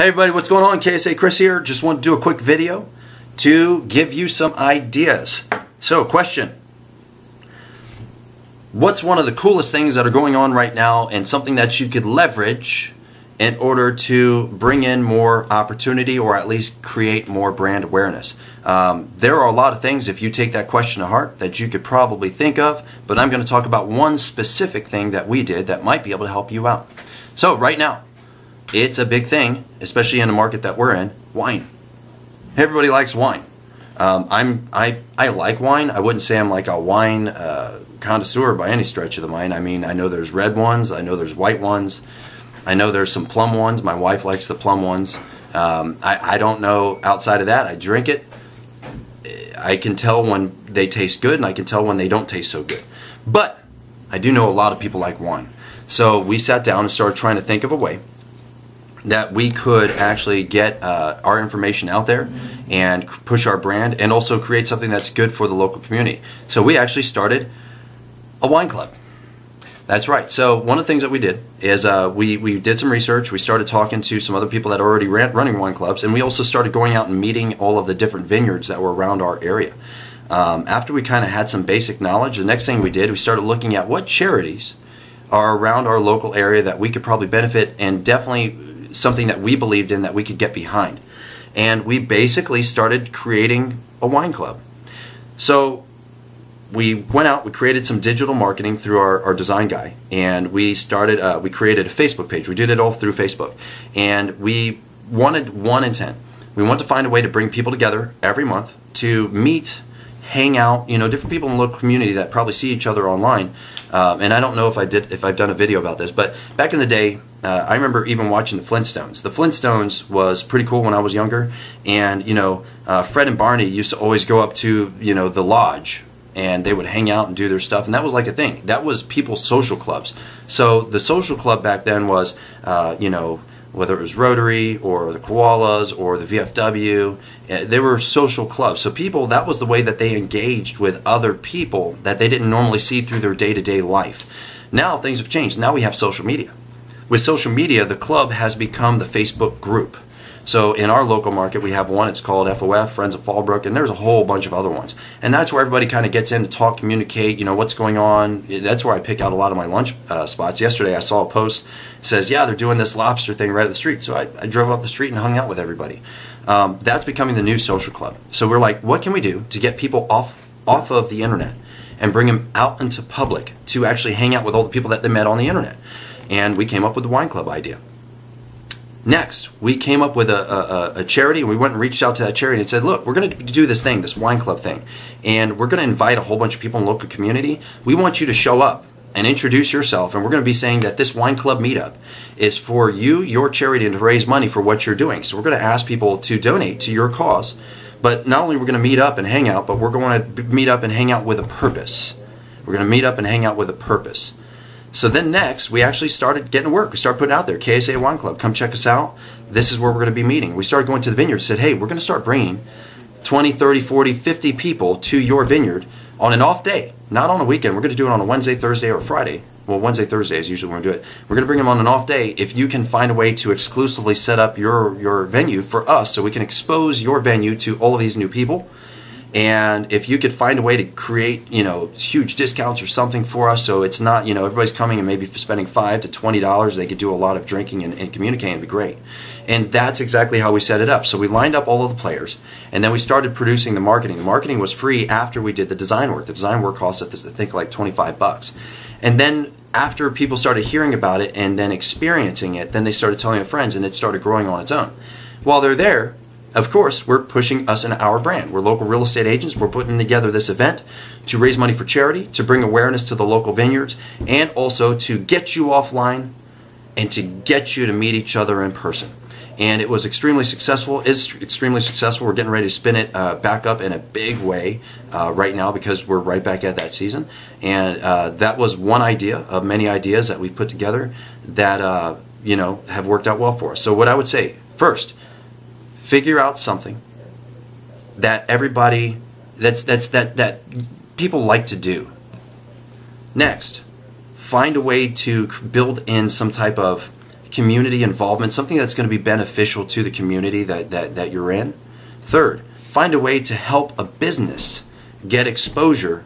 Hey everybody, what's going on? KSA Chris here. Just want to do a quick video to give you some ideas. So, question. What's one of the coolest things that are going on right now and something that you could leverage in order to bring in more opportunity or at least create more brand awareness? There are a lot of things, if you take that question to heart, that you could probably think of, but I'm going to talk about one specific thing that we did that might be able to help you out. So right now, it's a big thing, especially in the market that we're in, wine. Everybody likes wine. I like wine. I wouldn't say I'm like a wine connoisseur by any stretch of the mind. I mean, I know there's red ones, I know there's white ones, I know there's some plum ones. My wife likes the plum ones. I don't know outside of that. I drink it. I can tell when they taste good and I can tell when they don't taste so good. But I do know a lot of people like wine. So we sat down and started trying to think of a way that we could actually get our information out there and push our brand and also create something that's good for the local community. So we actually started a wine club. That's right. So one of the things that we did is we did some research. We started talking to some other people that are already running wine clubs, and we also started going out and meeting all of the different vineyards that were around our area. After we kind of had some basic knowledge, the next thing we did, we started looking at what charities are around our local area that we could probably benefit, and definitely something that we believed in that we could get behind. And we basically started creating a wine club. So we went out, we created some digital marketing through our design guy, and we started, we created a Facebook page. We did it all through Facebook, and we wanted one intent. We wanted to find a way to bring people together every month to meet, hang out, you know, different people in the local community that probably see each other online. And I don't know if I've done a video about this, but back in the day, I remember even watching The Flintstones. The Flintstones was pretty cool when I was younger, and you know, Fred and Barney used to always go up to, you know, the lodge, and they would hang out and do their stuff, and that was like a thing. That was people's social clubs. So the social club back then was, you know, whether it was Rotary or the Koalas or the VFW, they were social clubs. So people, that was the way that they engaged with other people that they didn't normally see through their day-to-day life. Now things have changed. Now we have social media. With social media, the club has become the Facebook group. So in our local market, we have one, it's called FOF, Friends of Fallbrook, and there's a whole bunch of other ones. And that's where everybody kind of gets in to talk, communicate, you know, what's going on. That's where I pick out a lot of my lunch spots. Yesterday I saw a post that says, yeah, they're doing this lobster thing right at the street. So I drove up the street and hung out with everybody. That's becoming the new social club. So we're like, what can we do to get people off of the internet and bring them out into public to actually hang out with all the people that they met on the internet? And we came up with the wine club idea. Next, we came up with a charity, and we went and reached out to that charity and said, look, we're going to do this thing, this wine club thing, and we're going to invite a whole bunch of people in the local community. We want you to show up and introduce yourself, and we're going to be saying that this wine club meetup is for you, your charity, and to raise money for what you're doing. So we're going to ask people to donate to your cause, but not only we're going to meet up and hang out, but we're going to meet up and hang out with a purpose. We're going to meet up and hang out with a purpose. So then next, we actually started getting to work. We started putting out there, KSA Wine Club, come check us out. This is where we're going to be meeting. We started going to the vineyard, said, hey, we're going to start bringing 20, 30, 40, 50 people to your vineyard on an off day, not on a weekend. We're going to do it on a Wednesday, Thursday, or Friday. Well, Wednesday, Thursday is usually when we do it. We're going to bring them on an off day if you can find a way to exclusively set up your venue for us so we can expose your venue to all of these new people. And if you could find a way to create, you know, huge discounts or something for us, so it's not, you know, everybody's coming and maybe spending $5 to $20, they could do a lot of drinking and communicating, it'd be great. And that's exactly how we set it up. So we lined up all of the players, and then we started producing the marketing. The marketing was free after we did the design work. The design work cost, I think, like $25. And then after people started hearing about it and then experiencing it, then they started telling their friends, and it started growing on its own. While they're there, of course, we're pushing us and our brand. We're local real estate agents. We're putting together this event to raise money for charity, to bring awareness to the local vineyards, and also to get you offline and to get you to meet each other in person. And it was extremely successful, is extremely successful. We're getting ready to spin it back up in a big way right now because we're right back at that season. And that was one idea of many ideas that we put together that you know, have worked out well for us. So what I would say, first, figure out something that everybody, that people like to do. Next, find a way to build in some type of community involvement, something that's going to be beneficial to the community that you're in. Third, find a way to help a business get exposure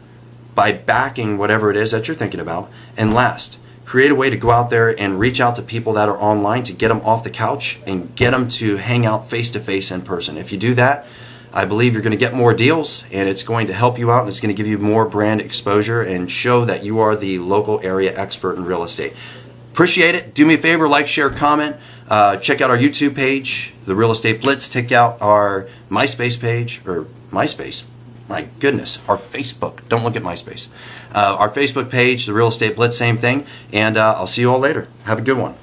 by backing whatever it is that you're thinking about. And last, create a way to go out there and reach out to people that are online to get them off the couch and get them to hang out face-to-face in person. If you do that, I believe you're going to get more deals, and it's going to help you out, and it's going to give you more brand exposure and show that you are the local area expert in real estate. Appreciate it. Do me a favor, like, share, comment. Check out our YouTube page, The Real Estate Blitz. Check out our MySpace page, or MySpace. My goodness, our Facebook. Don't look at MySpace. Our Facebook page, The Real Estate Blitz, same thing. And I'll see you all later. Have a good one.